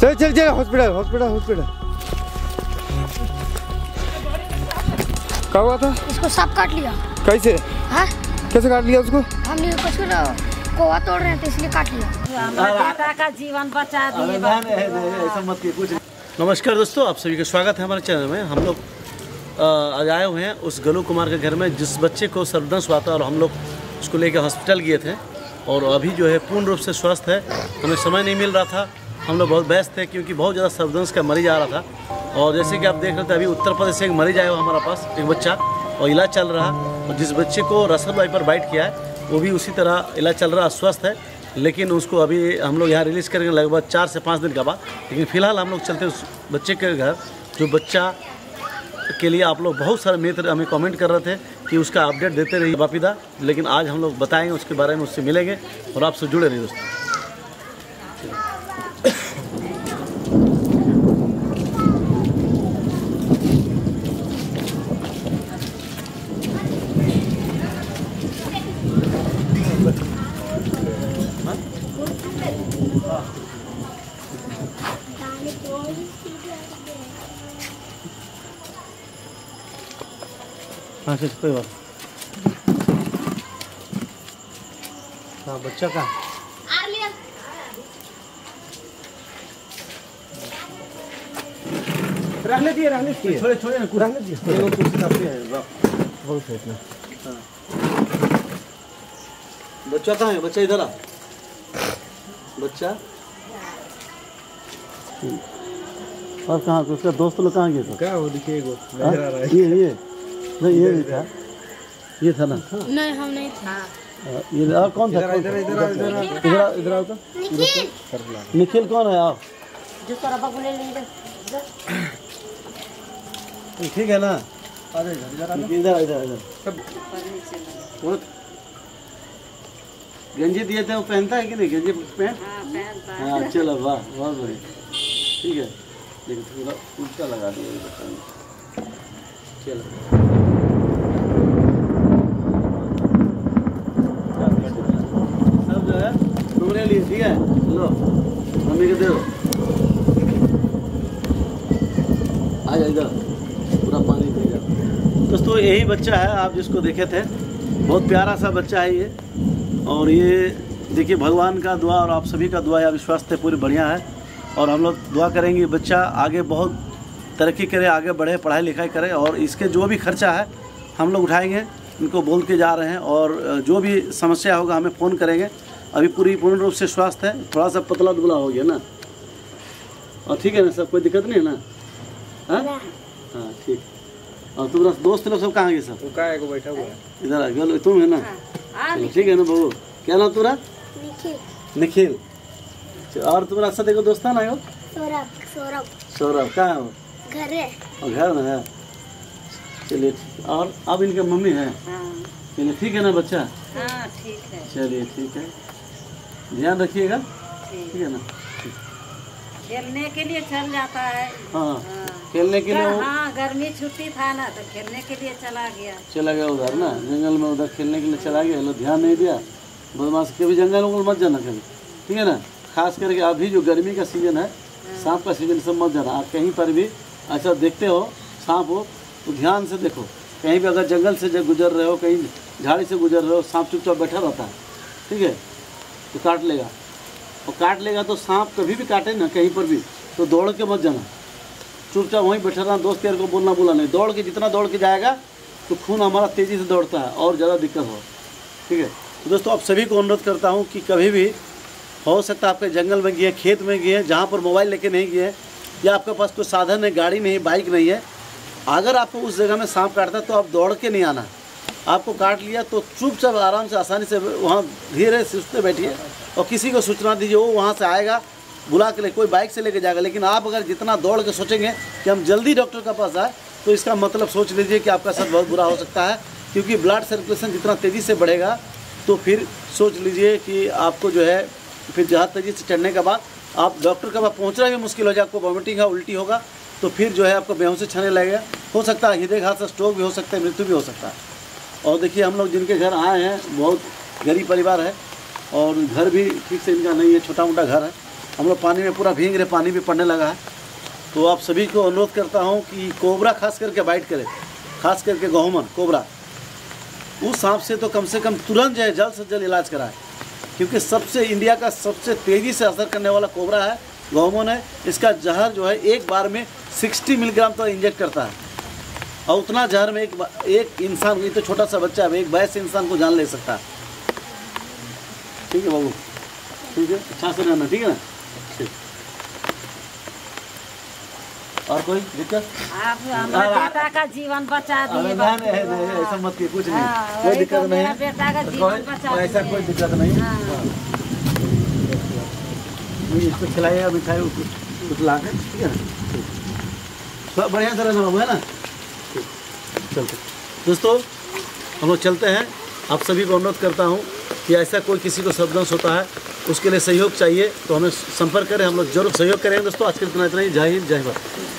चल चल चल हॉस्पिटल हॉस्पिटल हॉस्पिटल। क्या हुआ था? उसको सांप काट लिया। कैसे? हाँ? कैसे काट लिया उसको? हमने कुछ कोवा तोड़ रहे थे इसलिए काट लिया। दादा का जीवन बचा दिया। नमस्कार दोस्तों, आप सभी का स्वागत है हमारे चैनल में। हम लोग आज आए हुए हैं उस गलू कुमार के घर में जिस बच्चे को सर्पदंश हुआ था और हम लोग उसको लेकर हॉस्पिटल गए थे और अभी जो है पूर्ण रूप से स्वस्थ है। हमें समय नहीं मिल रहा था, हम लोग बहुत व्यस्त थे क्योंकि बहुत ज़्यादा सर्पदंश का मरीज आ रहा था। और जैसे कि आप देख रहे थे अभी उत्तर प्रदेश से एक मरीज आया हुआ हमारे पास, एक बच्चा, और इलाज चल रहा। और जिस बच्चे को रसल वाइपर बाइट किया है वो भी उसी तरह इलाज चल रहा, स्वस्थ है। लेकिन उसको अभी हम लोग यहाँ रिलीज़ करेंगे लगभग 4 से 5 दिन के बाद। लेकिन फिलहाल हम लोग चलते हैं उस बच्चे के घर। जो बच्चा के लिए आप लोग बहुत सारे मित्र हमें कमेंट कर रहे थे कि उसका अपडेट देते रहिए बापिदा, लेकिन आज हम लोग बताएंगे उसके बारे में, उससे मिलेंगे और आपसे जुड़े रहिए दोस्तों। हाँ सर कोई बात। हाँ बच्चा का रहने दिए छोड़े छोड़े रहने दिए। बहुत इतना बच्चा कहाँ है? बच्चा इधर आ। बच्चा और कहाँ उसका दोस्त लोग कहाँ गए थे? क्या वो दिखे ये था, ये था ना? नहीं हम नहीं था। ये और कौन था? इधर आओ तो निखिल कौन है? आप ठीक है ना? अरे इधर इधर इधर गंजी दिए थे वो पहनता है कि नहीं? गंजी पैंट हाँ चलो वाह बहुत बढ़िया ठीक है। लेकिन थोड़ा उल्टा लगा दिया चलो। ठीक है लो मम्मी के दे आ जाएगा पूरा पानी दे जाओ। दोस्तों यही बच्चा है आप जिसको देखे थे, बहुत प्यारा सा बच्चा है ये। और ये देखिए भगवान का दुआ और आप सभी का दुआ है, अभी स्वास्थ्य पूरी बढ़िया है। और हम लोग दुआ करेंगे बच्चा आगे बहुत तरक्की करे, आगे बढ़े, पढ़ाई लिखाई करे। और इसके जो भी खर्चा है हम लोग उठाएँगे, इनको बोल के जा रहे हैं। और जो भी समस्या होगा हमें फ़ोन करेंगे। अभी पूर्ण रूप से स्वस्थ है, थोड़ा सा पतला दुबला हो गया ना? और ठीक है ना सब, कोई दिक्कत नहीं है ना? हाँ ठीक। और तुम्हारा दोस्त लोग सब कहाँ गए? सब को बैठा हुआ है इधर आ गया तुम है ना? ठीक है ना बहू? क्या नाम तुम्हारा? निखिल। और तुम्हारा साथ देखो दोस्त ना हो सौरभ। सौरभ कहाँ है वो? घर है। और घर में है चलिए। और अब इनके मम्मी है चलिए ठीक है ना बच्चा? ठीक है चलिए ठीक है, ध्यान रखिएगा ठीक है ना? खेलने के लिए चल जाता है। हाँ खेलने के लिए हाँ गर्मी छुट्टी था ना तो खेलने के लिए चला गया उधर ना जंगल में, उधर खेलने के लिए चला गया। हेलो ध्यान नहीं दिया बदमाश, कभी जंगल वंगल मत जाना कभी ठीक है ना? खास करके अभी जो गर्मी का सीजन है, सांप का सीजन, सब मत जाना। आप कहीं पर भी अच्छा देखते हो सांप हो तो ध्यान से देखो। कहीं भी अगर जंगल से जब गुजर रहे हो, कहीं झाड़ी से गुजर रहे हो, सांप चुपचाप बैठा रहता है ठीक है तो काट लेगा। और काट लेगा तो सांप कभी भी काटे ना कहीं पर भी तो दौड़ के मत जाना, चुपचाप वहीं बैठा रहना। दोस्त यार को बोलना बोला नहीं, दौड़ के जितना दौड़ के जाएगा तो खून हमारा तेज़ी से दौड़ता है और ज़्यादा दिक्कत हो ठीक है। तो दोस्तों आप सभी को अनुरोध करता हूँ कि कभी भी हो सकता आपके जंगल में गए, खेत में गए, जहाँ पर मोबाइल लेके नहीं गए, या आपके पास कोई साधन है, गाड़ी नहीं, बाइक नहीं है, अगर आपको उस जगह में सांप काटता है तो आप दौड़ के नहीं आना। आपको काट लिया तो चुपचाप आराम से आसानी से वहाँ धीरे सुस्ते बैठिए और किसी को सूचना दीजिए, वो वहाँ से आएगा बुला के ले, कोई बाइक से लेके जाएगा। लेकिन आप अगर जितना दौड़ के सोचेंगे कि हम जल्दी डॉक्टर के पास आए तो इसका मतलब सोच लीजिए कि आपका असर बहुत बुरा हो सकता है। क्योंकि ब्लड सर्कुलेशन जितना तेज़ी से बढ़ेगा तो फिर सोच लीजिए कि आपको जो है फिर जहाँ तेज़ी से चढ़ने के बाद आप डॉक्टर के पास पहुँचना भी मुश्किल हो जाए। आपको वॉमिटिंग है, उल्टी होगा तो फिर जो है आपको बेहोशी छाने लगेगा, हो सकता है हृदय घात, स्ट्रोक भी हो सकता है, मृत्यु भी हो सकता है। और देखिए हम लोग जिनके घर आए हैं बहुत गरीब परिवार है और घर भी ठीक से इनका नहीं है, छोटा मोटा घर है। हम लोग पानी में पूरा भींग रहे, पानी भी पड़ने लगा है। तो आप सभी को अनुरोध करता हूं कि कोबरा खास करके बाइट करे, खास करके गहुमन कोबरा, उस सांप से तो कम से कम तुरंत जो है जल्द से जल्द इलाज कराएं, क्योंकि सबसे इंडिया का सबसे तेज़ी से असर करने वाला कोबरा है, गहुमन है। इसका जहर जो है एक बार में 60 मिलीग्राम तक इंजेक्ट करता है, और उतना जहर में एक इंसान, ये तो छोटा सा बच्चा है, एक वयस्क इंसान को जान ले सकता है। ठीक है बाबू, ठीक है, अच्छा से रहना, ठीक है ना, ठीक। और कोई दिक्कत? आप बेटा का जीवन बचा दिए। नहीं, ऐसा मत कीजिए, कुछ नहीं, कोई दिक्कत नहीं, मेरा बेटा का जीवन बचा दिए, ऐसा कोई दिक्कत नहीं। इसको खिलाइए या मिठाई कुछ ला कर, ठीक है ना, सब बढ़िया तरह से बाबू, है ना। चलते दोस्तों, हम लोग चलते हैं। आप सभी को अनुरोध करता हूँ कि ऐसा कोई किसी को शब्दंश होता है, उसके लिए सहयोग चाहिए तो हमें संपर्क करें, हम लोग जरूर सहयोग करेंगे। दोस्तों आज के इतना ही, जय हिंद जय भारत।